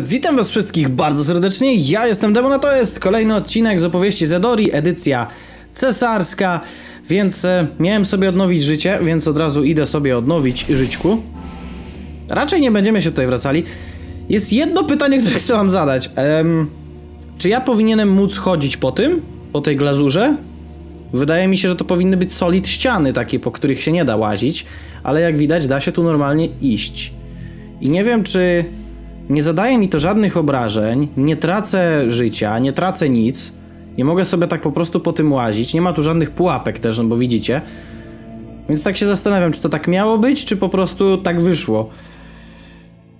Witam was wszystkich bardzo serdecznie, ja jestem Demon, a to jest kolejny odcinek z opowieści Zedori, edycja cesarska, więc miałem sobie odnowić życie, więc od razu idę sobie odnowić żyćku. Raczej nie będziemy się tutaj wracali. Jest jedno pytanie, które chcę wam zadać. Czy ja powinienem móc chodzić po tym? Po tej glazurze? Wydaje mi się, że to powinny być solid ściany takie, po których się nie da łazić, ale jak widać da się tu normalnie iść. I nie wiem, czy nie zadaje mi to żadnych obrażeń, nie tracę życia, nie tracę nic, nie mogę sobie tak po prostu po tym łazić, nie ma tu żadnych pułapek też, no bo widzicie. Więc tak się zastanawiam, czy to tak miało być, czy po prostu tak wyszło.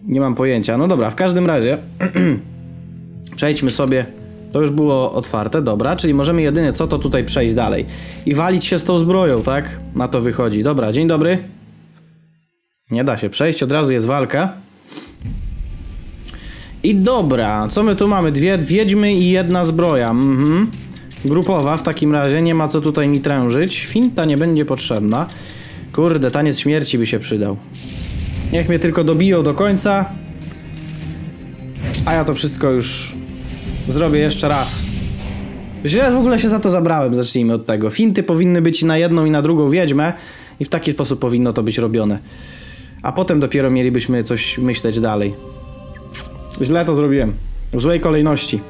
Nie mam pojęcia, no dobra, w każdym razie przejdźmy sobie, to już było otwarte, dobra, czyli możemy jedynie co to tutaj przejść dalej i walić się z tą zbroją, tak? Na to wychodzi, dobra, dzień dobry. Nie da się przejść, od razu jest walka. I dobra, co my tu mamy? Dwie wiedźmy i jedna zbroja. Grupowa w takim razie, nie ma co tutaj mi trężyć. Finta nie będzie potrzebna. Kurde, taniec śmierci by się przydał. Niech mnie tylko dobiją do końca. A ja to wszystko już zrobię jeszcze raz. Źle w ogóle się za to zabrałem, zacznijmy od tego. Finty powinny być na jedną i na drugą wiedźmę. I w taki sposób powinno to być robione. A potem dopiero mielibyśmy coś myśleć dalej. Źle to zrobiłem. W złej kolejności.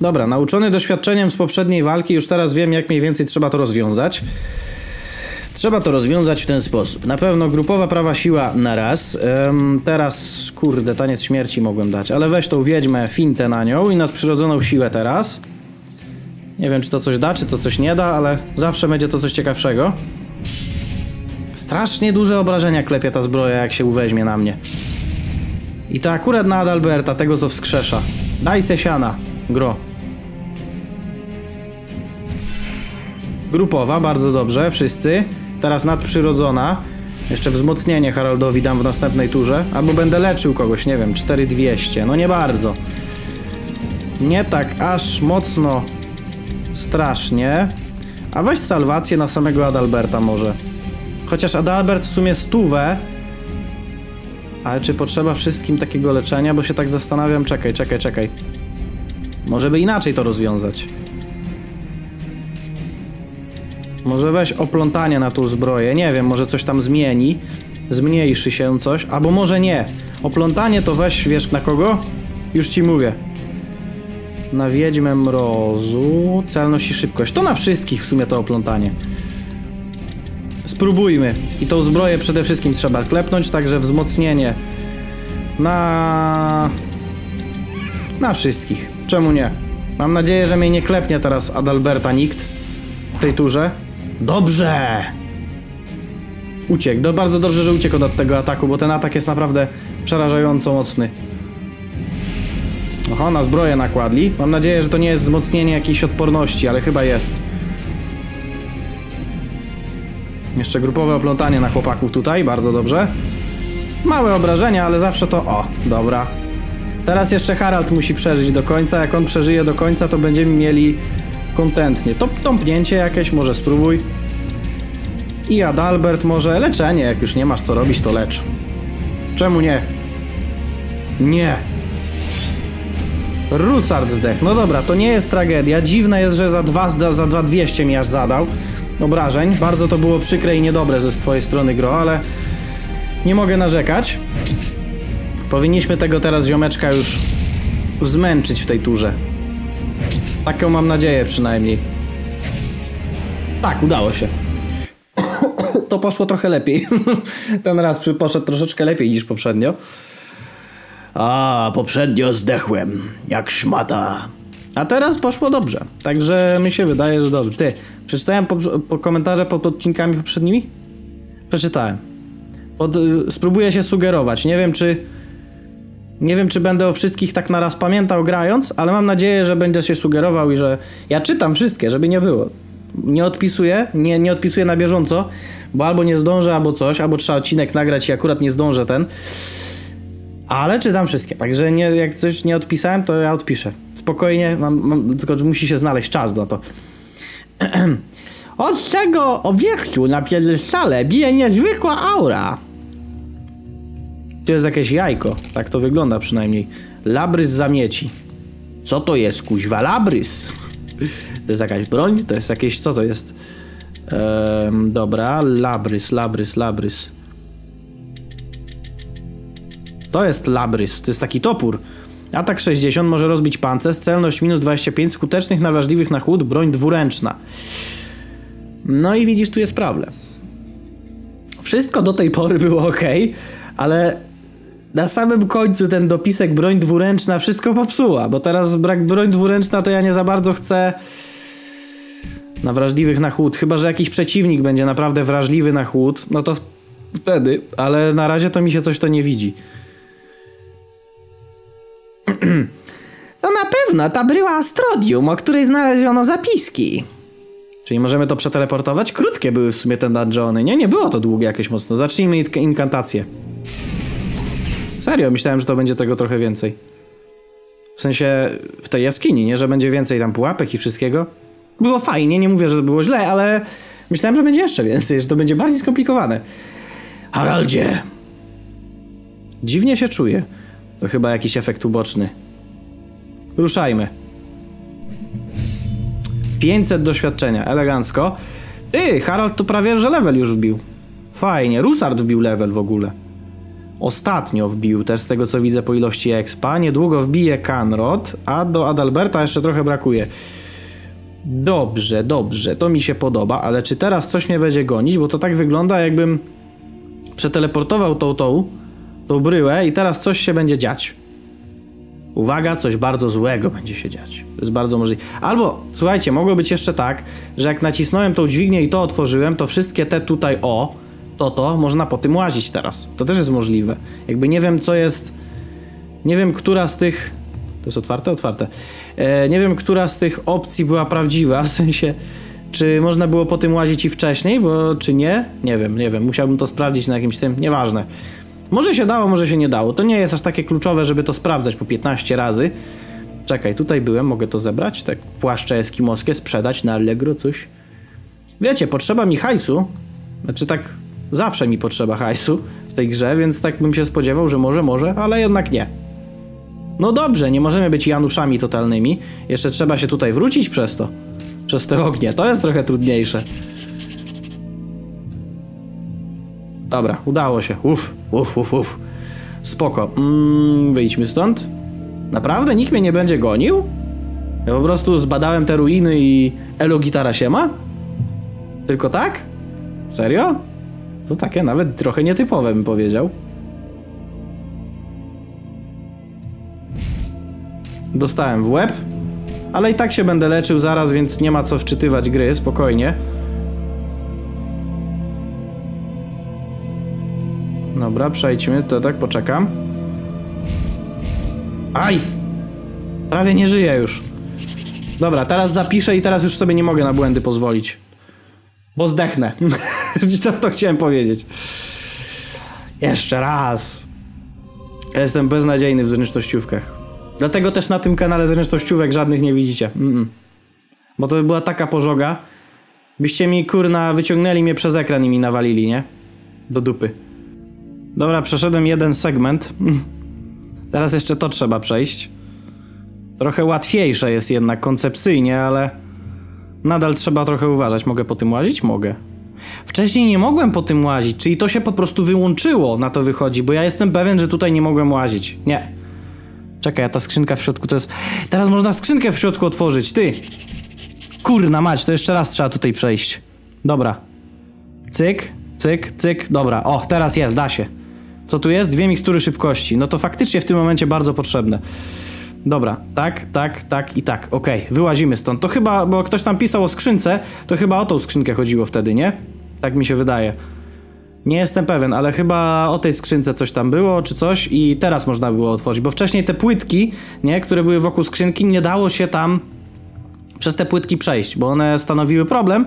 Dobra, nauczony doświadczeniem z poprzedniej walki, już teraz wiem, jak mniej więcej trzeba to rozwiązać. Trzeba to rozwiązać w ten sposób. Na pewno grupowa prawa siła na raz. Teraz, kurde, taniec śmierci mogłem dać, ale weź tą wiedźmę, fintę na nią i nas przyrodzoną siłę teraz. Nie wiem, czy to coś da, czy to coś nie da, ale zawsze będzie to coś ciekawszego. Strasznie duże obrażenia klepie ta zbroja, jak się uweźmie na mnie. I to akurat na Adalberta, tego co wskrzesza. Daj se siana, gro. Grupowa, bardzo dobrze, wszyscy. Teraz nadprzyrodzona. Jeszcze wzmocnienie Haroldowi dam w następnej turze. Albo będę leczył kogoś, nie wiem, 4200. No nie bardzo. Nie tak aż mocno strasznie. A weź salwację na samego Adalberta może. Chociaż Adalbert w sumie 100. Ale czy potrzeba wszystkim takiego leczenia? Bo się tak zastanawiam. Czekaj. Może by inaczej to rozwiązać. Może weź oplątanie na tą zbroję. Nie wiem, może coś tam zmieni. Zmniejszy się coś. Albo może nie. Oplątanie to weź, wiesz na kogo? Już ci mówię. Na wiedźmę mrozu. Celność i szybkość. To na wszystkich w sumie to oplątanie. Spróbujmy. I tą zbroję przede wszystkim trzeba klepnąć, także wzmocnienie na wszystkich. Czemu nie? Mam nadzieję, że mnie nie klepnie teraz Adalberta nikt w tej turze. Dobrze! Uciekł. Bardzo dobrze, że uciekł od tego ataku, bo ten atak jest naprawdę przerażająco mocny. Oho, na zbroję nakładli. Mam nadzieję, że to nie jest wzmocnienie jakiejś odporności, ale chyba jest. Jeszcze grupowe oplątanie na chłopaków tutaj, bardzo dobrze. Małe obrażenia, ale zawsze to... O, dobra. Teraz jeszcze Harald musi przeżyć do końca. Jak on przeżyje do końca, to będziemy mieli kontentnie. To tąpnięcie jakieś, może spróbuj. I Adalbert może leczenie. Jak już nie masz co robić, to lecz. Czemu nie? Nie. Rusard zdech. No dobra, to nie jest tragedia. Dziwne jest, że za 2200 mi aż zadał obrażeń. Bardzo to było przykre i niedobre ze twojej strony, gro, ale nie mogę narzekać. Powinniśmy tego teraz ziomeczka już zmęczyć w tej turze. Taką mam nadzieję przynajmniej. Tak, udało się. To poszło trochę lepiej. Ten raz poszedł troszeczkę lepiej niż poprzednio. A, poprzednio zdechłem. Jak szmata. A teraz poszło dobrze. Także mi się wydaje, że dobrze. Ty, przeczytałem komentarze pod odcinkami poprzednimi? Przeczytałem. Spróbuję się sugerować. Nie wiem, czy będę o wszystkich tak na raz pamiętał grając, ale mam nadzieję, że będę się sugerował i że... Ja czytam wszystkie, żeby nie było. Nie odpisuję na bieżąco, bo albo nie zdążę, albo coś, albo trzeba odcinek nagrać i akurat nie zdążę ten. Ale czytam wszystkie, także nie, jak coś nie odpisałem, to ja odpiszę. Spokojnie, tylko musi się znaleźć czas na to. Od tego obiektu na piedestale bije niezwykła aura. To jest jakieś jajko. Tak to wygląda przynajmniej. Labrys zamieci. Co to jest, kuźwa? Labrys? To jest jakaś broń? To jest jakieś... Co to jest? Dobra. Labrys. To jest Labrys. To jest taki topór. Atak 60 może rozbić pancerz. Celność minus 25. Skutecznych na wrażliwych na chłód. Broń dwuręczna. No i widzisz, tu jest problem. Wszystko do tej pory było ok, ale na samym końcu ten dopisek broń dwuręczna wszystko popsuła, bo teraz brak broń dwuręczna to ja nie za bardzo chcę na wrażliwych na chłód. Chyba że jakiś przeciwnik będzie naprawdę wrażliwy na chłód, no to wtedy, ale na razie to mi się coś to nie widzi. To na pewno ta bryła Astrodium, o której znaleziono zapiski. Czyli możemy to przeteleportować? Krótkie były w sumie te dungeony. Nie było to długie jakieś mocno. Zacznijmy inkantację. Serio, myślałem, że to będzie tego trochę więcej. W sensie w tej jaskini, nie? Że będzie więcej tam pułapek i wszystkiego. Było fajnie, nie mówię, że było źle, ale myślałem, że będzie jeszcze więcej, że to będzie bardziej skomplikowane. Haraldzie! Dziwnie się czuję. To chyba jakiś efekt uboczny. Ruszajmy. 500 doświadczenia, elegancko. Ty, Harald to prawie, że level już wbił. Fajnie, Rusard wbił level w ogóle. Ostatnio wbił też, z tego co widzę po ilości expa. Niedługo wbije Canrot, a do Adalberta jeszcze trochę brakuje. Dobrze, dobrze, to mi się podoba, ale czy teraz coś mnie będzie gonić? Bo to tak wygląda, jakbym przeteleportował tą bryłę i teraz coś się będzie dziać. Uwaga, coś bardzo złego będzie się dziać. To jest bardzo możliwe. Albo, słuchajcie, mogło być jeszcze tak, że jak nacisnąłem tą dźwignię i to otworzyłem, to wszystkie te tutaj można po tym łazić teraz. To też jest możliwe. Jakby nie wiem, co jest... Nie wiem, która z tych... To jest otwarte? Otwarte. Nie wiem, która z tych opcji była prawdziwa, w sensie... Czy można było po tym łazić i wcześniej, bo... Czy nie? Nie wiem. Musiałbym to sprawdzić na jakimś tym... Nieważne. Może się dało, może się nie dało. To nie jest aż takie kluczowe, żeby to sprawdzać po 15 razy. Czekaj, tutaj byłem, mogę to zebrać? Tak, płaszcze eskimoskie, sprzedać na Allegro, coś. Wiecie, potrzeba mi hajsu. Znaczy tak, zawsze mi potrzeba hajsu w tej grze, więc tak bym się spodziewał, że może, ale jednak nie. No dobrze, nie możemy być Januszami totalnymi. Jeszcze trzeba się tutaj wrócić przez to. Przez te ognie, to jest trochę trudniejsze. Dobra, udało się. Uff. Spoko. Wyjdźmy stąd. Naprawdę? Nikt mnie nie będzie gonił? Ja po prostu zbadałem te ruiny i... Elo, gitara się ma? Tylko tak? Serio? To takie nawet trochę nietypowe, bym powiedział. Dostałem w łeb. Ale i tak się będę leczył zaraz, więc nie ma co wczytywać gry, spokojnie. Dobra, przejdźmy, to tak, poczekam. Aj! Prawie nie żyję już. Dobra, teraz zapiszę i teraz już sobie nie mogę na błędy pozwolić. Bo zdechnę. To chciałem powiedzieć. Jeszcze raz. Ja jestem beznadziejny w zręcznościówkach. Dlatego też na tym kanale zręcznościówek żadnych nie widzicie. Bo to by była taka pożoga, byście mi, kurna, wyciągnęli mnie przez ekran i mi nawalili, nie? Do dupy. Dobra, przeszedłem jeden segment. Teraz jeszcze to trzeba przejść. Trochę łatwiejsze jest jednak koncepcyjnie, ale... Nadal trzeba trochę uważać. Mogę po tym łazić? Mogę. Wcześniej nie mogłem po tym łazić, czyli to się po prostu wyłączyło, na to wychodzi, bo ja jestem pewien, że tutaj nie mogłem łazić. Nie. Czekaj, a ta skrzynka w środku to jest... Teraz można skrzynkę w środku otworzyć, ty! Kurna mać, to jeszcze raz trzeba tutaj przejść. Dobra. Cyk, cyk, cyk, dobra. O, teraz jest, da się. Co tu jest? Dwie mikstury szybkości. No to faktycznie w tym momencie bardzo potrzebne. Dobra, tak i tak. Okej, wyłazimy stąd. To chyba, bo ktoś tam pisał o skrzynce, to chyba o tą skrzynkę chodziło wtedy, nie? Tak mi się wydaje. Nie jestem pewien, ale chyba o tej skrzynce coś tam było, czy coś i teraz można było otworzyć, bo wcześniej te płytki, nie? Które były wokół skrzynki, nie dało się tam przez te płytki przejść, bo one stanowiły problem,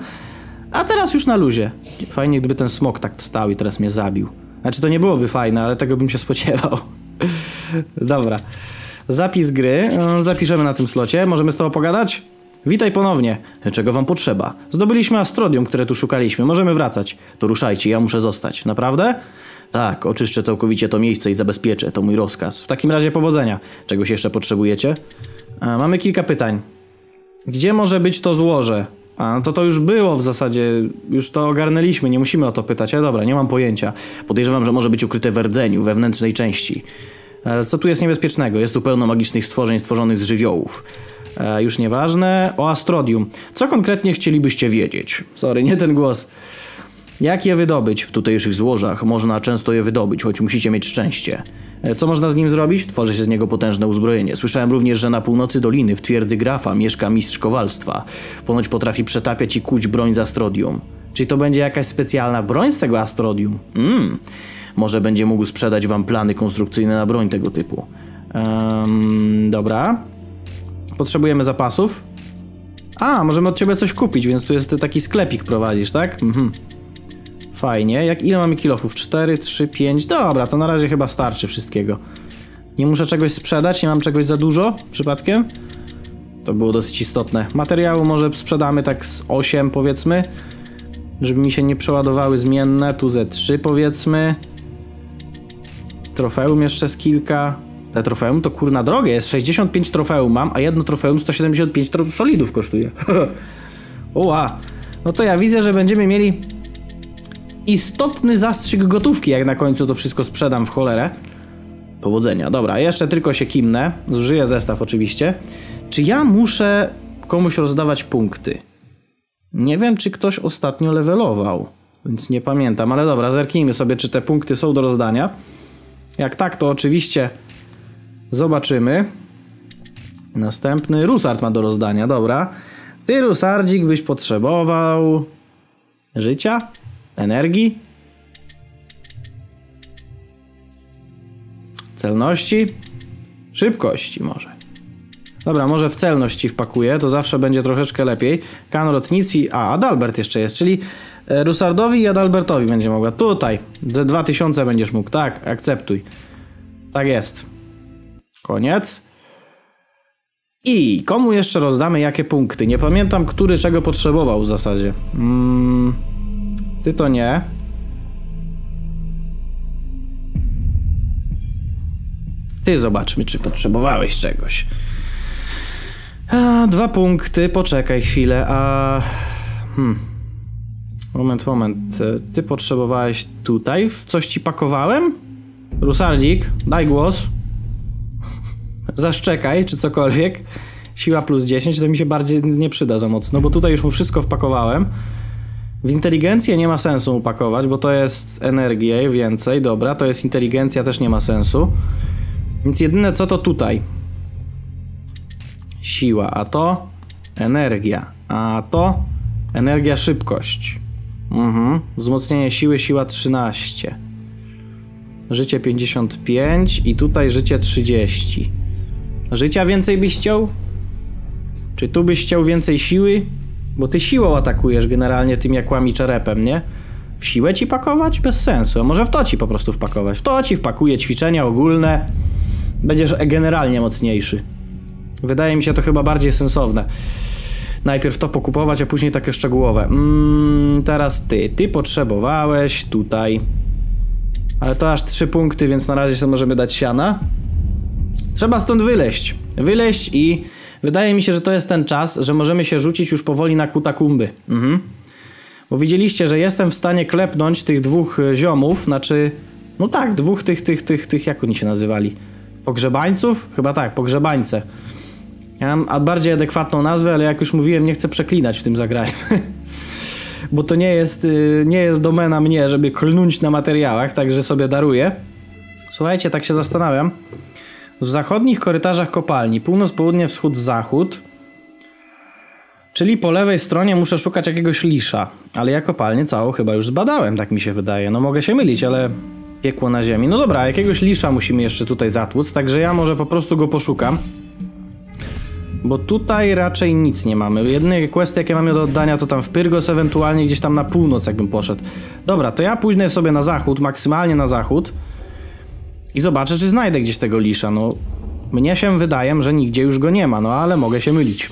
a teraz już na luzie. Fajnie, gdyby ten smok tak wstał i teraz mnie zabił. Znaczy to nie byłoby fajne, ale tego bym się spodziewał. Dobra. Zapis gry. Zapiszemy na tym slocie. Możemy z tobą pogadać? Witaj ponownie. Czego wam potrzeba? Zdobyliśmy Astrodium, które tu szukaliśmy. Możemy wracać. To ruszajcie, ja muszę zostać. Naprawdę? Tak, oczyszczę całkowicie to miejsce i zabezpieczę. To mój rozkaz. W takim razie powodzenia. Czegoś jeszcze potrzebujecie? Mamy kilka pytań. Gdzie może być to złoże? A, no to już było w zasadzie, już to ogarnęliśmy, nie musimy o to pytać, ale dobra, nie mam pojęcia. Podejrzewam, że może być ukryte w rdzeniu, wewnętrznej części. Co tu jest niebezpiecznego? Jest tu pełno magicznych stworzeń stworzonych z żywiołów. Już nieważne. O Astrodium. Co konkretnie chcielibyście wiedzieć? Sorry, nie ten głos. Jak je wydobyć? W tutejszych złożach można często je wydobyć, choć musicie mieć szczęście. Co można z nim zrobić? Tworzy się z niego potężne uzbrojenie. Słyszałem również, że na północy doliny w twierdzy Grafa mieszka mistrz Kowalstwa. Ponoć potrafi przetapiać i kuć broń z Astrodium. Czyli to będzie jakaś specjalna broń z tego Astrodium? Może będzie mógł sprzedać wam plany konstrukcyjne na broń tego typu. Dobra. Potrzebujemy zapasów. A, możemy od ciebie coś kupić, więc tu jest taki sklepik prowadzisz, tak? Fajnie. Ile mamy kilofów? 4, 3, 5. Dobra, to na razie chyba starczy wszystkiego. Nie muszę czegoś sprzedać, nie mam czegoś za dużo przypadkiem. To było dosyć istotne. Materiału może sprzedamy tak z 8 powiedzmy. Żeby mi się nie przeładowały zmienne. Tu ze 3 powiedzmy. Trofeum jeszcze z kilka. Te trofeum to kurna drogie jest. 65 trofeum mam, a jedno trofeum 175 solidów kosztuje. Ła. No to ja widzę, że będziemy mieli istotny zastrzyk gotówki, jak na końcu to wszystko sprzedam w cholerę. Powodzenia. Dobra, jeszcze tylko się kimnę. Zużyję zestaw oczywiście. Czy ja muszę komuś rozdawać punkty? Nie wiem, czy ktoś ostatnio levelował, więc nie pamiętam, ale dobra, zerknijmy sobie, czy te punkty są do rozdania. Jak tak, to oczywiście zobaczymy. Następny. Rusard ma do rozdania, dobra. Ty, Rusardzik, byś potrzebował życia? Energii? Celności? Szybkości może. Dobra, może w celności wpakuję, to zawsze będzie troszeczkę lepiej. Canrot nic i... A, Adalbert jeszcze jest, czyli Rusardowi i Adalbertowi będzie mogła. Tutaj, ze 2000 będziesz mógł, tak, akceptuj. Tak jest. Koniec. I komu jeszcze rozdamy jakie punkty? Nie pamiętam, który czego potrzebował w zasadzie. Ty to nie. Ty zobaczmy, czy potrzebowałeś czegoś. A, 2 punkty, poczekaj chwilę, a... Moment. Ty potrzebowałeś tutaj? W coś ci pakowałem? Rusardzik, daj głos. Zaszczekaj, czy cokolwiek. Siła plus 10, to mi się bardziej nie przyda za mocno, bo tutaj już mu wszystko wpakowałem. W inteligencję nie ma sensu upakować, bo to jest energię więcej, dobra, to jest inteligencja, też nie ma sensu. Więc jedyne co to tutaj. Siła, a to energia, a to energia szybkość. Wzmocnienie siły, siła 13. Życie 55 i tutaj życie 30. Życia więcej byś chciał? Czy tu byś chciał więcej siły? Bo ty siłą atakujesz generalnie tym jakłami i czerepem, nie? W siłę ci pakować? Bez sensu. A może w to ci po prostu wpakować? W to ci wpakuję ćwiczenia ogólne. Będziesz generalnie mocniejszy. Wydaje mi się to chyba bardziej sensowne. Najpierw to pokupować, a później takie szczegółowe. Teraz ty. Ty potrzebowałeś tutaj. Ale to aż 3 punkty, więc na razie sobie możemy dać siana. Trzeba stąd wyleść. Wyleść i... Wydaje mi się, że to jest ten czas, że możemy się rzucić już powoli na katakumby. Bo widzieliście, że jestem w stanie klepnąć tych 2 ziomów, znaczy... No tak, 2 tych jak oni się nazywali? Pogrzebańców? Chyba tak, pogrzebańce. Ja mam bardziej adekwatną nazwę, ale jak już mówiłem, nie chcę przeklinać w tym zagraniu. Bo to nie jest domena mnie, żeby klnąć na materiałach, także sobie daruję. Słuchajcie, tak się zastanawiam. W zachodnich korytarzach kopalni, północ, południe, wschód, zachód. Czyli po lewej stronie muszę szukać jakiegoś lisza. Ale ja kopalnię całą chyba już zbadałem, tak mi się wydaje. No mogę się mylić, ale piekło na ziemi. No dobra, jakiegoś lisza musimy jeszcze tutaj zatłuc, także ja może po prostu go poszukam. Bo tutaj raczej nic nie mamy. Jedyne questy jakie mamy do oddania to tam w Pyrgos, ewentualnie gdzieś tam na północ jakbym poszedł. Dobra, to ja pójdę sobie na zachód, maksymalnie na zachód. I zobaczę, czy znajdę gdzieś tego lisza, no... Mnie się wydaje, że nigdzie już go nie ma, no ale mogę się mylić.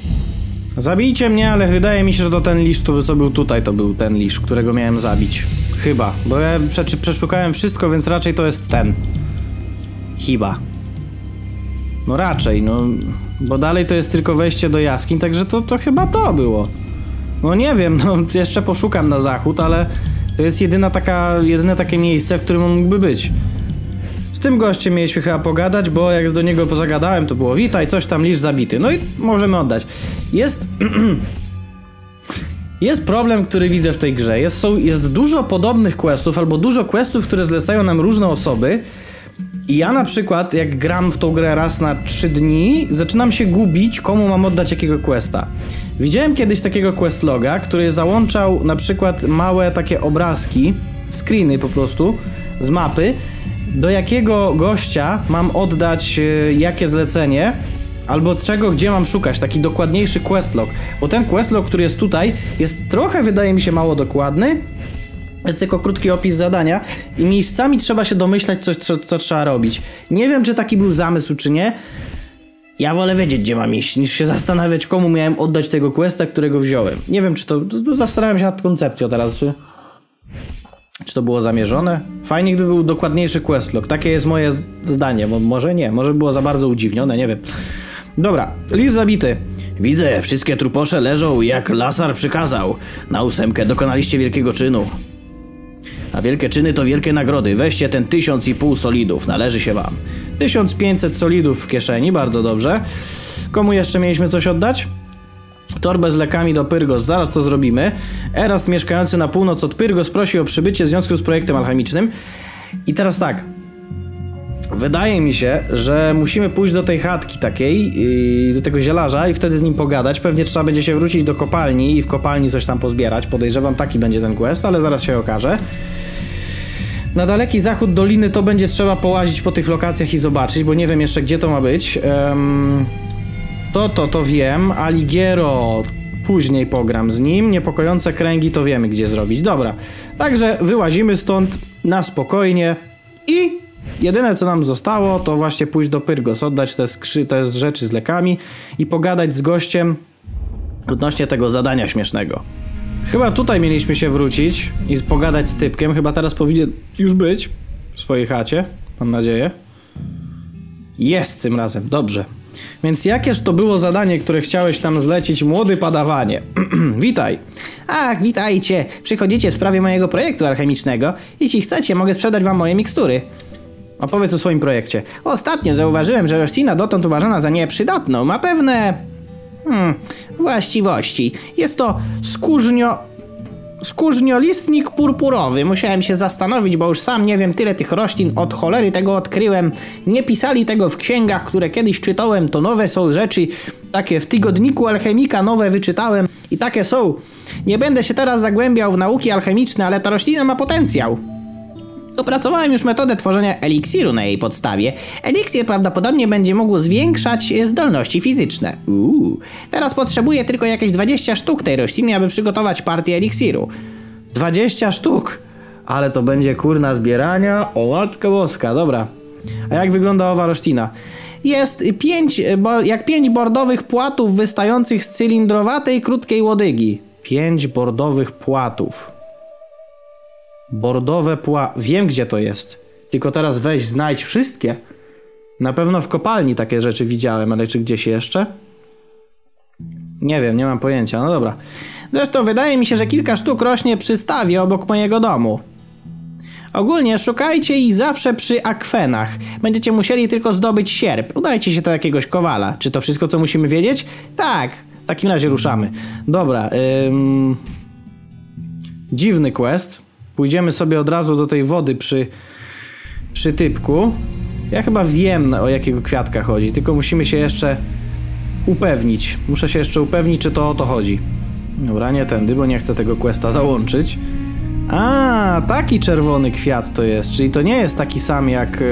Zabijcie mnie, ale wydaje mi się, że to ten lisz, co był tutaj, to był ten lisz, którego miałem zabić. Chyba, bo ja przeszukałem wszystko, więc raczej to jest ten. Chyba. No raczej, no... Bo dalej to jest tylko wejście do jaskiń, także to chyba to było. No nie wiem, no jeszcze poszukam na zachód, ale... To jest jedyne takie miejsce, w którym on mógłby być. Z tym gościem mieliśmy chyba pogadać, bo jak do niego pozagadałem, to było witaj, coś tam, licz zabity. No i możemy oddać. Jest... Jest problem, który widzę w tej grze. Jest dużo podobnych questów, albo dużo questów, które zlecają nam różne osoby. I ja na przykład, jak gram w tą grę raz na 3 dni, zaczynam się gubić, komu mam oddać jakiego questa. Widziałem kiedyś takiego questloga, który załączał na przykład małe takie obrazki, screeny po prostu, z mapy, do jakiego gościa mam oddać jakie zlecenie, albo czego, gdzie mam szukać, taki dokładniejszy questlog. Bo ten questlog, który jest tutaj, jest trochę, wydaje mi się, mało dokładny. Jest tylko krótki opis zadania i miejscami trzeba się domyślać, co trzeba robić. Nie wiem, czy taki był zamysł, czy nie. Ja wolę wiedzieć, gdzie mam iść, niż się zastanawiać, komu miałem oddać tego questa, którego wziąłem. Nie wiem, czy to... Zastanawiam się nad koncepcją teraz, czy to było zamierzone? Fajnie, gdyby był dokładniejszy questlog. Takie jest moje zdanie. Może nie, może było za bardzo udziwnione, nie wiem. Dobra, list zabity. Widzę, wszystkie truposze leżą, jak Lasar przykazał. Na 8 dokonaliście wielkiego czynu. A wielkie czyny to wielkie nagrody. Weźcie ten 1500 solidów. Należy się wam. 1500 solidów w kieszeni. Bardzo dobrze. Komu jeszcze mieliśmy coś oddać? Torbę z lekami do Pyrgos. Zaraz to zrobimy. Eras mieszkający na północ od Pyrgos prosi o przybycie w związku z projektem alchemicznym. I teraz tak. Wydaje mi się, że musimy pójść do tej chatki takiej, do tego zielarza i wtedy z nim pogadać. Pewnie trzeba będzie się wrócić do kopalni i w kopalni coś tam pozbierać. Podejrzewam, taki będzie ten quest, ale zaraz się okaże. Na daleki zachód doliny to będzie trzeba połazić po tych lokacjach i zobaczyć, bo nie wiem jeszcze, gdzie to ma być. To wiem. Allegro, później pogram z nim. Niepokojące kręgi to wiemy, gdzie zrobić. Dobra, także wyłazimy stąd na spokojnie i... Jedyne, co nam zostało, to właśnie pójść do Pyrgos, oddać te rzeczy z lekami i pogadać z gościem odnośnie tego zadania śmiesznego. Chyba tutaj mieliśmy się wrócić i pogadać z typkiem. Chyba teraz powinien już być w swojej chacie, mam nadzieję. Jest tym razem, dobrze. Więc jakież to było zadanie, które chciałeś tam zlecić, młody padawanie? Witaj. Ach, witajcie. Przychodzicie w sprawie mojego projektu alchemicznego. Jeśli chcecie, mogę sprzedać wam moje mikstury. Opowiedz o swoim projekcie. Ostatnio zauważyłem, że roślina dotąd uważana za nieprzydatną ma pewne... właściwości. Jest to Skórzniolistnik purpurowy. Musiałem się zastanowić, bo już sam nie wiem tyle tych roślin. Od cholery tego odkryłem. Nie pisali tego w księgach, które kiedyś czytałem. To nowe są rzeczy. Takie w tygodniku alchemika nowe wyczytałem. I takie są. Nie będę się teraz zagłębiał w nauki alchemiczne, ale ta roślina ma potencjał. Opracowałem już metodę tworzenia eliksiru na jej podstawie. Eliksir prawdopodobnie będzie mógł zwiększać zdolności fizyczne. Teraz potrzebuję tylko jakieś 20 sztuk tej rośliny, aby przygotować partię eliksiru. 20 sztuk? Ale to będzie kurna zbierania, o łatkę boska, dobra. A jak wygląda owa roślina? Jest jak pięć bordowych płatów wystających z cylindrowatej, krótkiej łodygi. 5 bordowych płatów. Bordowe pła... Wiem, gdzie to jest. Tylko teraz weź, znajdź wszystkie. Na pewno w kopalni takie rzeczy widziałem, ale czy gdzieś jeszcze? Nie wiem, nie mam pojęcia. No dobra. Zresztą wydaje mi się, że kilka sztuk rośnie przy stawie obok mojego domu. Ogólnie szukajcie ich zawsze przy akwenach. Będziecie musieli tylko zdobyć sierp. Udajcie się do jakiegoś kowala. Czy to wszystko, co musimy wiedzieć? Tak. W takim razie ruszamy. Dobra. Dziwny quest. Pójdziemy sobie od razu do tej wody przy typku. Ja chyba wiem, o jakiego kwiatka chodzi, tylko musimy się jeszcze upewnić. Muszę się jeszcze upewnić, czy to o to chodzi. Dobra, nie tędy, bo nie chcę tego questa załączyć. A, taki czerwony kwiat to jest, czyli to nie jest taki sam jak...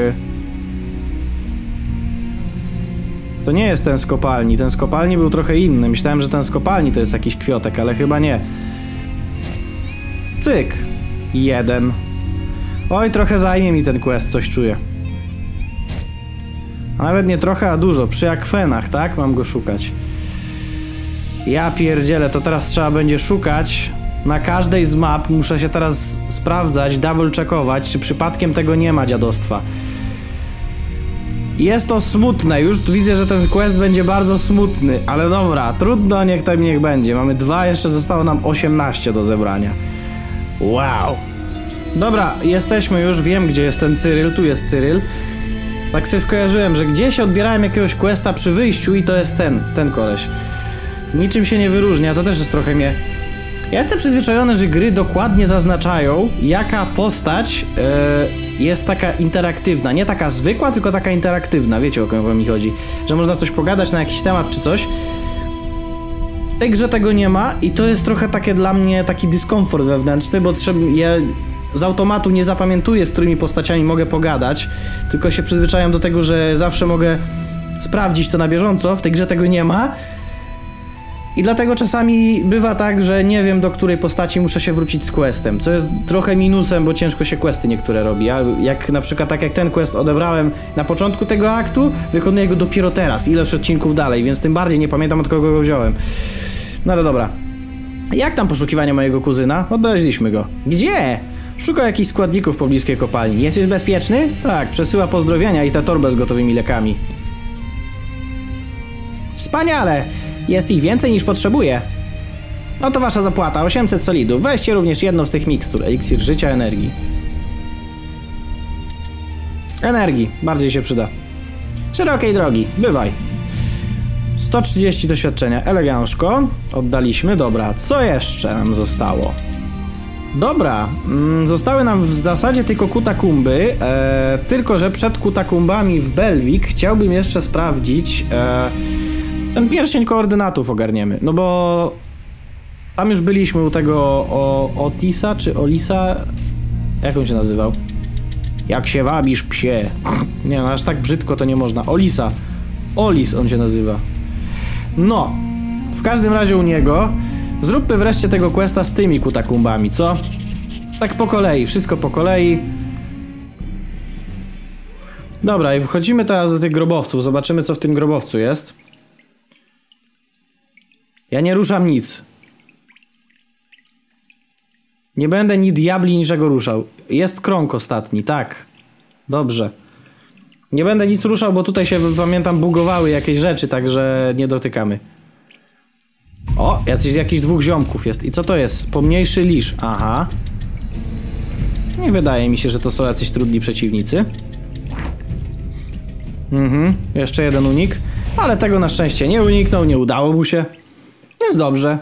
To nie jest ten z kopalni. Ten z kopalni był trochę inny. Myślałem, że ten z kopalni to jest jakiś kwiatek, ale chyba nie. Cyk. 1. Oj, trochę zajmie mi ten quest, coś czuję. Nawet nie trochę, a dużo. Przy akwenach, tak? Mam go szukać. Ja pierdzielę, to teraz trzeba będzie szukać. Na każdej z map muszę się teraz sprawdzać, double-checkować, czy przypadkiem tego nie ma dziadostwa. Jest to smutne, już widzę, że ten quest będzie bardzo smutny, ale dobra, trudno, niech tam niech będzie. Mamy 2, jeszcze zostało nam 18 do zebrania. Wow. Dobra, jesteśmy już, wiem gdzie jest ten Cyryl, tu jest Cyryl. Tak sobie skojarzyłem, że gdzieś odbierałem jakiegoś questa przy wyjściu i to jest ten koleś. Niczym się nie wyróżnia, to też jest trochę mnie... Ja jestem przyzwyczajony, że gry dokładnie zaznaczają, jaka postać jest taka interaktywna. Nie taka zwykła, tylko taka interaktywna. Wiecie, o kogo mi chodzi. Że można coś pogadać na jakiś temat czy coś. W tej grze tego nie ma i to jest trochę takie dla mnie taki dyskomfort wewnętrzny, bo ja z automatu nie zapamiętuję, z którymi postaciami mogę pogadać, tylko się przyzwyczajam do tego, że zawsze mogę sprawdzić to na bieżąco. W tej grze tego nie ma. I dlatego czasami bywa tak, że nie wiem, do której postaci muszę się wrócić z questem, co jest trochę minusem, bo ciężko się questy niektóre robi. Ja jak na przykład tak jak ten quest odebrałem na początku tego aktu, wykonuję go dopiero teraz, ileś odcinków dalej, więc tym bardziej nie pamiętam, od kogo go wziąłem. No ale dobra. Jak tam poszukiwanie mojego kuzyna? Odnaleźliśmy go. Gdzie? Szuka jakichś składników w pobliskiej kopalni. Jesteś bezpieczny? Tak, przesyła pozdrowienia i ta torba z gotowymi lekami. Wspaniale! Jest ich więcej niż potrzebuję. No to wasza zapłata, 800 solidów. Weźcie również jedną z tych mikstur. Eliksir życia, energii. Energii, bardziej się przyda. Szerokiej drogi, bywaj. 130 doświadczenia, elegancko. Oddaliśmy, dobra. Co jeszcze nam zostało? Dobra, zostały nam w zasadzie tylko katakumby. Tylko że przed katakumbami w Belwik chciałbym jeszcze sprawdzić... ten pierścień koordynatów ogarniemy, no bo tam już byliśmy u tego Otisa czy Olisa, jak on się nazywał? Jak się wabisz, psie. Nie no, aż tak brzydko to nie można. Olisa. Olis on się nazywa. No, w każdym razie u niego. Zróbmy wreszcie tego questa z tymi katakumbami, co? Tak po kolei, wszystko po kolei. Dobra, i wchodzimy teraz do tych grobowców, zobaczymy co w tym grobowcu jest. Ja nie ruszam nic. Nie będę ni diabli niczego ruszał. Jest krąg ostatni, tak. Dobrze. Nie będę nic ruszał, bo tutaj się, pamiętam, bugowały jakieś rzeczy, także nie dotykamy. O, jakichś dwóch ziomków jest. I co to jest? Pomniejszy lisz. Aha. Nie wydaje mi się, że to są jacyś trudni przeciwnicy. Mhm, jeszcze jeden unik. Ale tego na szczęście nie uniknął, nie udało mu się. Jest dobrze.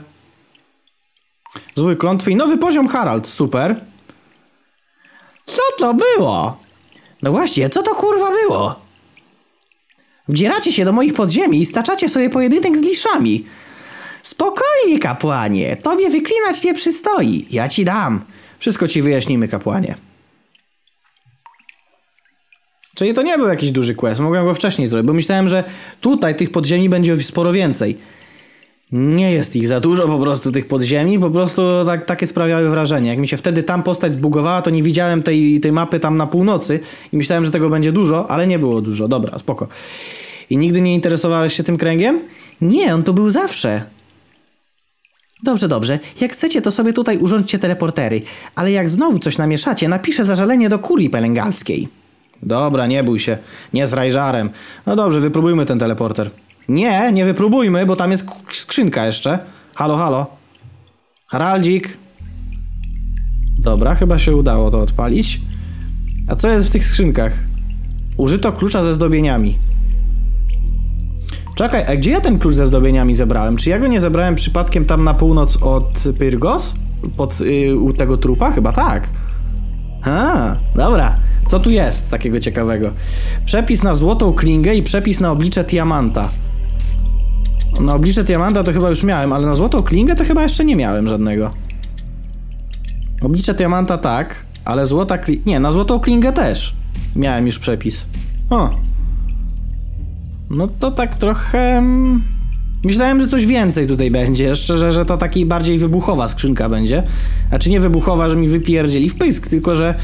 Zwój klątwy i nowy poziom Harald, super. Co to było? No właśnie, co to kurwa było? Wdzieracie się do moich podziemi i staczacie sobie pojedynek z liszami. Spokojnie, kapłanie, tobie wyklinać nie przystoi. Ja ci dam. Wszystko ci wyjaśnimy, kapłanie. Czyli to nie był jakiś duży quest, mogłem go wcześniej zrobić, bo myślałem, że tutaj tych podziemi będzie sporo więcej. Nie jest ich za dużo po prostu tych podziemi, po prostu takie sprawiały wrażenie. Jak mi się wtedy tam postać zbugowała, to nie widziałem tej mapy tam na północy i myślałem, że tego będzie dużo, ale nie było dużo. Dobra, spoko. I nigdy nie interesowałeś się tym kręgiem? Nie, on tu był zawsze. Dobrze, dobrze. Jak chcecie, to sobie tutaj urządźcie teleportery, ale jak znowu coś namieszacie, napiszę zażalenie do kuli pelengalskiej. Dobra, nie bój się. Nie z rajżarem. No dobrze, wypróbujmy ten teleporter. Nie, nie wypróbujmy, bo tam jest skrzynka jeszcze. Halo, halo. Haraldzik. Dobra, chyba się udało to odpalić. A co jest w tych skrzynkach? Użyto klucza ze zdobieniami. Czekaj, a gdzie ja ten klucz ze zdobieniami zebrałem? Czy ja go nie zebrałem przypadkiem tam na północ od Pyrgos? U tego trupa? Chyba tak. A, dobra. Co tu jest takiego ciekawego? Przepis na złotą klingę i przepis na oblicze Tiamanta. Na oblicze Tiamanta to chyba już miałem, ale na złotą klingę to chyba jeszcze nie miałem żadnego. Oblicze Tiamanta tak, ale złota klinga... Nie, na złotą klingę też miałem już przepis. O. No to tak trochę... Myślałem, że coś więcej tutaj będzie. Szczerze, że to taki bardziej wybuchowa skrzynka będzie. Znaczy nie wybuchowa, że mi wypierdzieli w pysk, tylko że...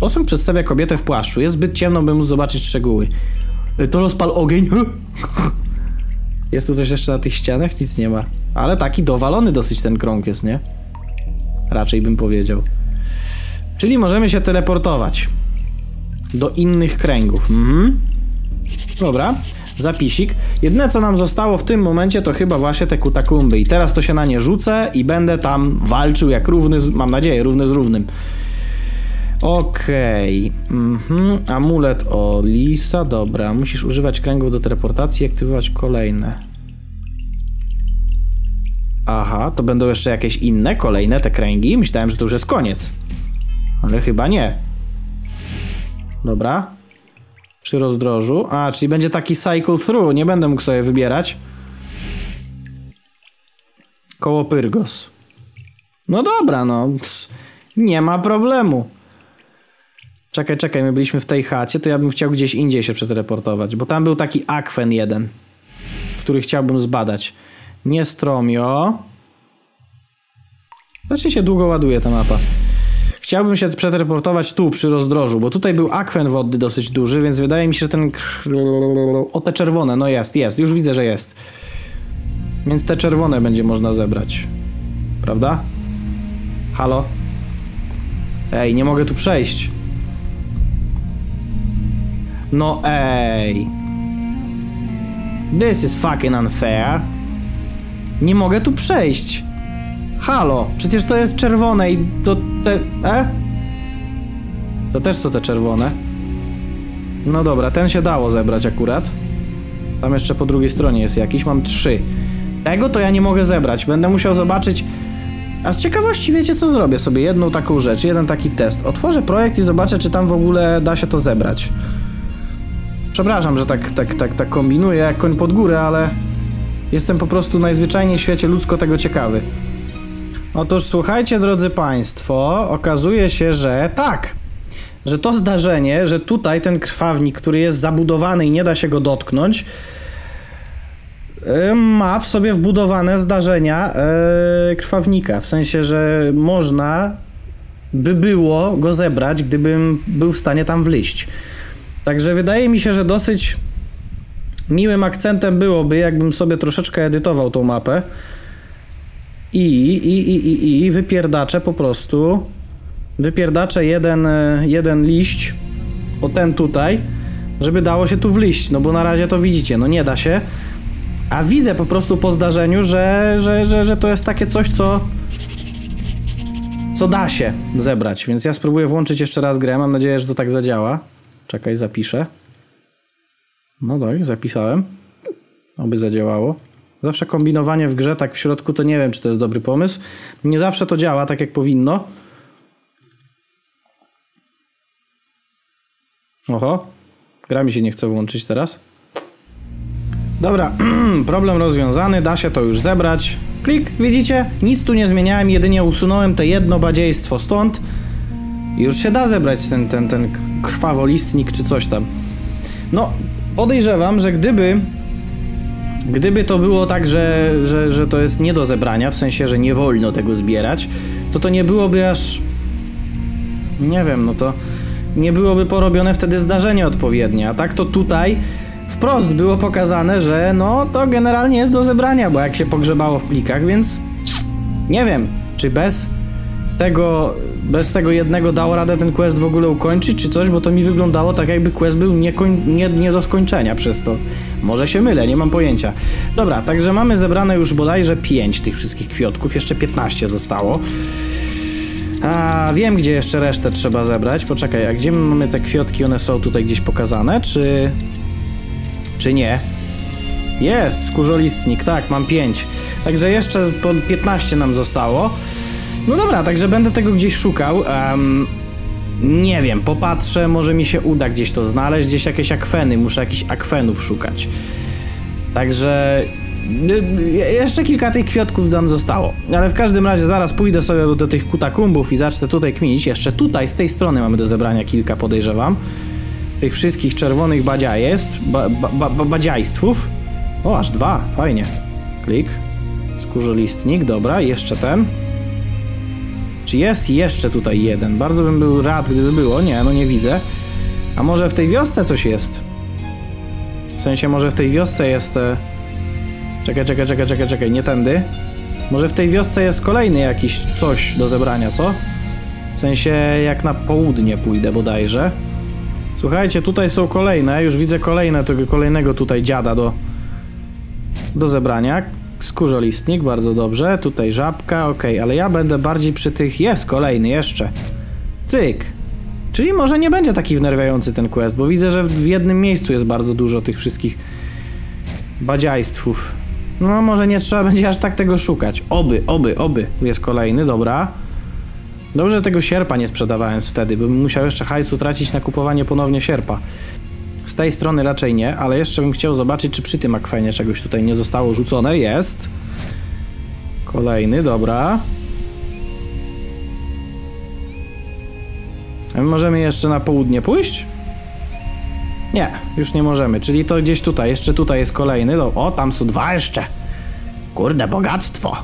Posąg przedstawia kobietę w płaszczu. Jest zbyt ciemno, by móc zobaczyć szczegóły. To rozpal ogień. Jest tu coś jeszcze na tych ścianach? Nic nie ma. Ale taki dowalony dosyć ten krąg jest, nie? Raczej bym powiedział. Czyli możemy się teleportować do innych kręgów. Mhm. Dobra, zapisik. Jedyne co nam zostało w tym momencie to chyba właśnie te katakumby. I teraz to się na nie rzucę i będę tam walczył jak równy, mam nadzieję, równy z równym. Okej. Amulet Olisa. Dobra, musisz używać kręgów do teleportacji i aktywować kolejne. Aha, to będą jeszcze jakieś inne, kolejne te kręgi. Myślałem, że to już jest koniec. Ale chyba nie. Dobra. Przy rozdrożu. A, czyli będzie taki cycle through. Nie będę mógł sobie wybierać. Koło Pyrgos. No dobra, no. Psz, nie ma problemu. Czekaj, czekaj. My byliśmy w tej chacie, to ja bym chciał gdzieś indziej się przeteleportować. Bo tam był taki akwen jeden, który chciałbym zbadać. Nie stromio. Znaczy się długo ładuje ta mapa. Chciałbym się przeteleportować tu, przy rozdrożu, bo tutaj był akwen wodny dosyć duży, więc wydaje mi się, że ten... O, te czerwone, no jest, jest, już widzę, że jest. Więc te czerwone będzie można zebrać. Prawda? Halo? Ej, nie mogę tu przejść. No ej. This is fucking unfair. Nie mogę tu przejść. Halo, przecież to jest czerwone i to te... To też są te czerwone. No dobra, ten się dało zebrać akurat. Tam jeszcze po drugiej stronie jest jakiś, mam 3. Tego to ja nie mogę zebrać, będę musiał zobaczyć... A z ciekawości wiecie co zrobię sobie? Jedną taką rzecz, jeden taki test. Otworzę projekt i zobaczę, czy tam w ogóle da się to zebrać. Przepraszam, że tak kombinuję jak koń pod górę, ale... Jestem po prostu najzwyczajniej w świecie ludzko tego ciekawy. Otóż słuchajcie, drodzy państwo, okazuje się, że tak, że to zdarzenie, że tutaj ten krwawnik, który jest zabudowany i nie da się go dotknąć, ma w sobie wbudowane zdarzenia krwawnika, w sensie, że można by było go zebrać, gdybym był w stanie tam wleźć. Także wydaje mi się, że dosyć miłym akcentem byłoby, jakbym sobie troszeczkę edytował tą mapę i wypierdaczę po prostu, jeden liść, o ten tutaj, żeby dało się tu wliść, no bo na razie to widzicie, no nie da się, a widzę po prostu po zdarzeniu, że to jest takie coś, co da się zebrać, więc ja spróbuję włączyć jeszcze raz grę, mam nadzieję, że to tak zadziała. Czekaj, zapiszę. No tak, zapisałem. Oby zadziałało. Zawsze kombinowanie w grze tak w środku to nie wiem, czy to jest dobry pomysł. Nie zawsze to działa tak, jak powinno. Oho. Gra mi się nie chce włączyć teraz. Dobra, problem rozwiązany. Da się to już zebrać. Klik, widzicie? Nic tu nie zmieniałem, jedynie usunąłem te jedno badziejstwo stąd. Już się da zebrać ten krwawolistnik czy coś tam. No... Podejrzewam, że gdyby to było tak, że to jest nie do zebrania, w sensie, że nie wolno tego zbierać, to nie byłoby aż... Nie wiem, no to nie byłoby porobione wtedy zdarzenie odpowiednie, a tak to tutaj wprost było pokazane, że no to generalnie jest do zebrania, bo jak się pogrzebało w plikach, więc nie wiem, czy bez tego jednego dało radę ten quest w ogóle ukończyć, czy coś, bo to mi wyglądało tak, jakby quest był nie do skończenia przez to. Może się mylę, nie mam pojęcia. Dobra, także mamy zebrane już bodajże 5 tych wszystkich kwiatków, jeszcze 15 zostało. A wiem, gdzie jeszcze resztę trzeba zebrać. Poczekaj, a gdzie my mamy te kwiatki? One są tutaj gdzieś pokazane, czy nie? Jest, skórzolistnik, tak, mam 5. Także jeszcze po 15 nam zostało. No dobra, także będę tego gdzieś szukał, nie wiem, popatrzę, może mi się uda gdzieś to znaleźć, gdzieś jakieś akweny, muszę jakichś akwenów szukać. Także jeszcze kilka tych kwiatków nam zostało, ale w każdym razie zaraz pójdę sobie do tych katakumbów i zacznę tutaj kminić, jeszcze tutaj z tej strony mamy do zebrania kilka, podejrzewam, tych wszystkich czerwonych badziajstwów, o aż 2, fajnie, klik, skórzolistnik, dobra, jeszcze ten. Czy jest jeszcze tutaj jeden? Bardzo bym był rad, gdyby było. Nie, no nie widzę. A może w tej wiosce coś jest? W sensie, może w tej wiosce jest... Czekaj, nie tędy. Może w tej wiosce jest kolejny jakiś coś do zebrania, co? W sensie jak na południe pójdę bodajże. Słuchajcie, tutaj są kolejne. Już widzę kolejnego tutaj dziada do zebrania. Skórzniolistnik, bardzo dobrze. Tutaj żabka, okej, ale ja będę bardziej przy tych... Jest kolejny jeszcze. Cyk. Czyli może nie będzie taki wnerwiający ten quest, bo widzę, że w jednym miejscu jest bardzo dużo tych wszystkich badziajstwów. No może nie trzeba będzie aż tak tego szukać. Oby. Jest kolejny, dobra. Dobrze, że tego sierpa nie sprzedawałem wtedy, bym musiał jeszcze hajsu tracić na kupowanie ponownie sierpa. Z tej strony raczej nie, ale jeszcze bym chciał zobaczyć, czy przy tym akwenie czegoś tutaj nie zostało rzucone. Jest. Kolejny, dobra. A my możemy jeszcze na południe pójść? Nie, już nie możemy, czyli to gdzieś tutaj, jeszcze tutaj jest kolejny. O, tam są dwa jeszcze. Kurde, bogactwo.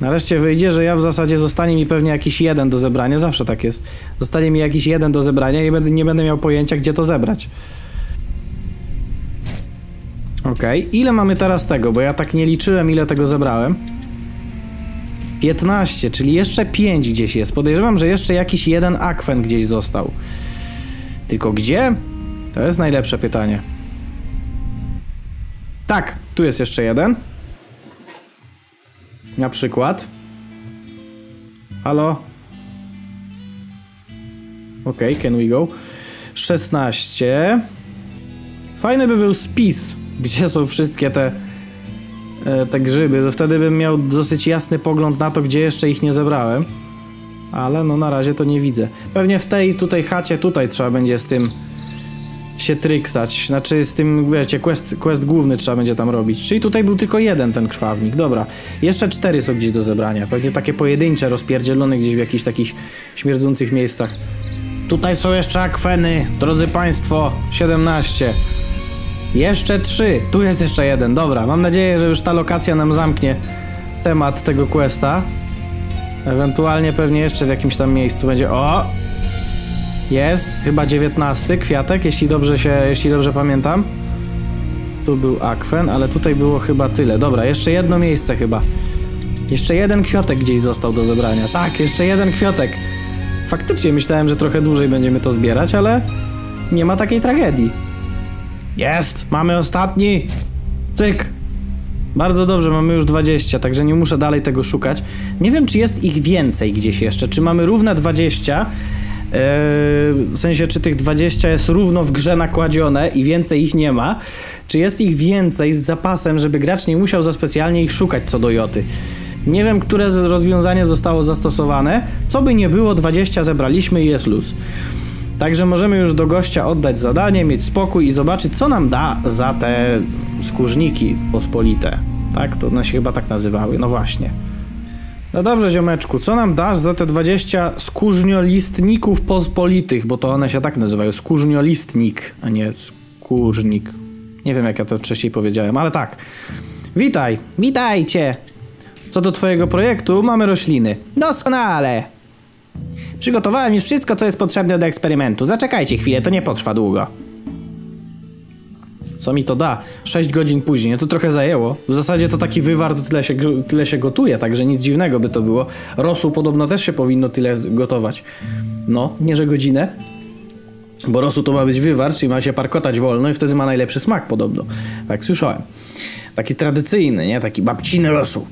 Nareszcie wyjdzie, że ja w zasadzie zostanie mi pewnie jakiś jeden do zebrania, zawsze tak jest. Zostanie mi jakiś jeden do zebrania i nie będę miał pojęcia, gdzie to zebrać. Okej, ile mamy teraz tego, bo ja tak nie liczyłem, ile tego zebrałem. 15, czyli jeszcze 5 gdzieś jest. Podejrzewam, że jeszcze jakiś jeden akwen gdzieś został. Tylko gdzie? To jest najlepsze pytanie. Tak, tu jest jeszcze jeden. Na przykład. Halo? Okej, can we go? 16. Fajny by był spis, gdzie są wszystkie te grzyby. Wtedy bym miał dosyć jasny pogląd na to, gdzie jeszcze ich nie zebrałem. Ale no na razie to nie widzę. Pewnie w tej tutaj chacie tutaj trzeba będzie z tym się tryksać. Znaczy z tym, wiecie, quest główny trzeba będzie tam robić. Czyli tutaj był tylko jeden ten krwawnik. Dobra. Jeszcze 4 są gdzieś do zebrania. Pewnie takie pojedyncze, rozpierdzielone gdzieś w jakichś takich śmierdzących miejscach. Tutaj są jeszcze akweny, drodzy państwo. 17. Jeszcze 3. Tu jest jeszcze jeden. Dobra. Mam nadzieję, że już ta lokacja nam zamknie temat tego questa. Ewentualnie pewnie jeszcze w jakimś tam miejscu będzie... O! Jest, chyba 19 kwiatek, jeśli dobrze pamiętam. Tu był akwen, ale tutaj było chyba tyle. Dobra, jeszcze jedno miejsce chyba. Jeszcze jeden kwiatek gdzieś został do zebrania. Tak, jeszcze jeden kwiatek. Faktycznie myślałem, że trochę dłużej będziemy to zbierać, ale nie ma takiej tragedii. Jest, mamy ostatni. Cyk. Bardzo dobrze, mamy już 20, także nie muszę dalej tego szukać. Nie wiem, czy jest ich więcej gdzieś jeszcze, czy mamy równe 20... w sensie, czy tych 20 jest równo w grze nakładzione i więcej ich nie ma, czy jest ich więcej z zapasem, żeby gracz nie musiał za specjalnie ich szukać co do joty. Nie wiem, które rozwiązanie zostało zastosowane, co by nie było, 20 zebraliśmy i jest luz. Także możemy już do gościa oddać zadanie, mieć spokój i zobaczyć, co nam da za te skórzniki pospolite. Tak? To one się chyba tak nazywały, no właśnie. No dobrze, ziomeczku, co nam dasz za te 20 skórzniolistników pospolitych, bo to one się tak nazywają, skórzniolistnik, a nie skórznik. Nie wiem, jak ja to wcześniej powiedziałem, ale tak. Witaj, witajcie. Co do twojego projektu, mamy rośliny. Doskonale. Przygotowałem już wszystko, co jest potrzebne do eksperymentu. Zaczekajcie chwilę, to nie potrwa długo. Co mi to da? 6 godzin później. To trochę zajęło. W zasadzie to taki wywar to tyle się gotuje, także nic dziwnego by to było. Rosół podobno też się powinno tyle gotować. No, nie że godzinę. Bo rosół to ma być wywar, czyli ma się parkotać wolno i wtedy ma najlepszy smak podobno. Tak słyszałem. Taki tradycyjny, nie? Taki babciny rosół.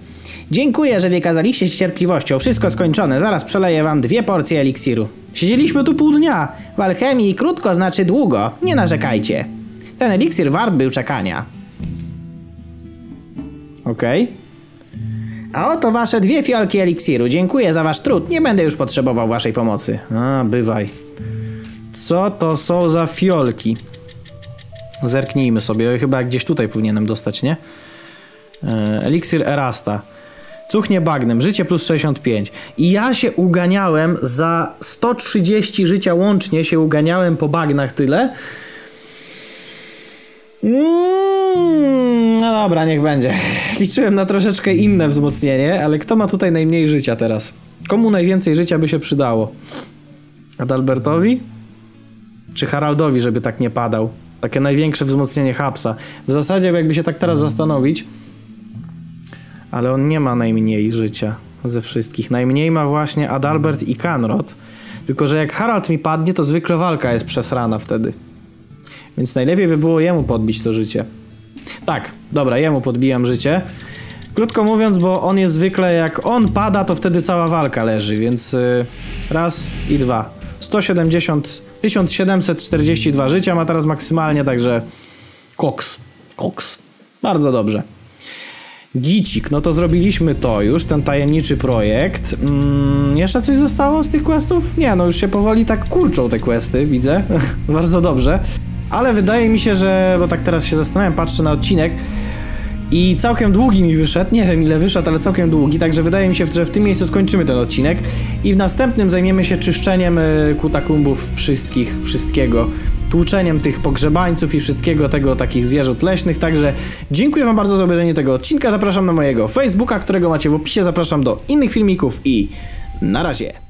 Dziękuję, że wykazaliście się cierpliwością. Wszystko skończone. Zaraz przeleję wam 2 porcje eliksiru. Siedzieliśmy tu pół dnia. W alchemii krótko znaczy długo. Nie narzekajcie. Ten eliksir wart był czekania. Okej. A oto wasze 2 fiolki eliksiru. Dziękuję za wasz trud. Nie będę już potrzebował waszej pomocy. A, bywaj. Co to są za fiolki? Zerknijmy sobie. Chyba gdzieś tutaj powinienem dostać, nie? Eliksir Erasta. Cuchnie bagnem. Życie plus 65. I ja się uganiałem za 130 życia łącznie. Się uganiałem po bagnach tyle. No dobra, niech będzie. Liczyłem na troszeczkę inne wzmocnienie, ale kto ma tutaj najmniej życia teraz? Komu najwięcej życia by się przydało? Adalbertowi? Czy Haraldowi, żeby tak nie padał? Takie największe wzmocnienie Hapsa. W zasadzie jakby się tak teraz zastanowić, ale on nie ma najmniej życia. ze wszystkich. Najmniej ma właśnie Adalbert i Canrot. Tylko że jak Harald mi padnie, to zwykle walka jest przesrana wtedy. Więc najlepiej by było jemu podbić to życie. Tak, dobra, jemu podbijam życie. Krótko mówiąc, bo on jest zwykle, jak on pada, to wtedy cała walka leży, więc raz i dwa. 1742 życia ma teraz maksymalnie, także koks. Bardzo dobrze. Gicik, no to zrobiliśmy to już, ten tajemniczy projekt. Jeszcze coś zostało z tych questów? Nie, no już się powoli tak kurczą te questy, widzę. Bardzo dobrze. Ale wydaje mi się, że, bo tak teraz się zastanawiam, patrzę na odcinek i całkiem długi mi wyszedł, nie wiem ile wyszedł, ale całkiem długi, także wydaje mi się, że w tym miejscu skończymy ten odcinek i w następnym zajmiemy się czyszczeniem katakumbów wszystkiego, tłuczeniem tych pogrzebańców i wszystkiego tego, takich zwierząt leśnych, także dziękuję wam bardzo za obejrzenie tego odcinka, zapraszam na mojego Facebooka, którego macie w opisie, zapraszam do innych filmików i na razie!